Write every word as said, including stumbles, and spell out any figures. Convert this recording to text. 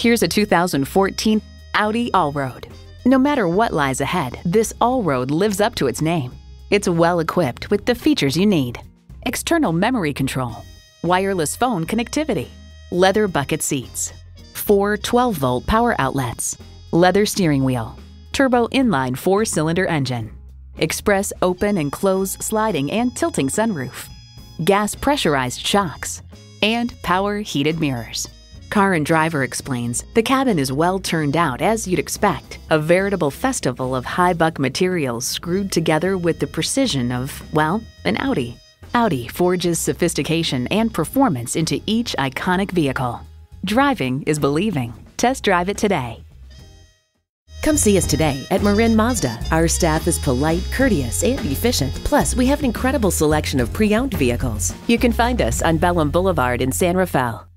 Here's a two thousand fourteen Audi Allroad. No matter what lies ahead, this Allroad lives up to its name. It's well equipped with the features you need: external memory control, wireless phone connectivity, leather bucket seats, four twelve volt power outlets, leather steering wheel, turbo inline four cylinder engine, express open and close sliding and tilting sunroof, gas pressurized shocks, and power heated mirrors. Car and Driver explains, the cabin is well turned out as you'd expect, a veritable festival of high-buck materials screwed together with the precision of, well, an Audi. Audi forges sophistication and performance into each iconic vehicle. Driving is believing. Test drive it today. Come see us today at Marin Mazda. Our staff is polite, courteous, and efficient. Plus, we have an incredible selection of pre-owned vehicles. You can find us on Bellum Boulevard in San Rafael.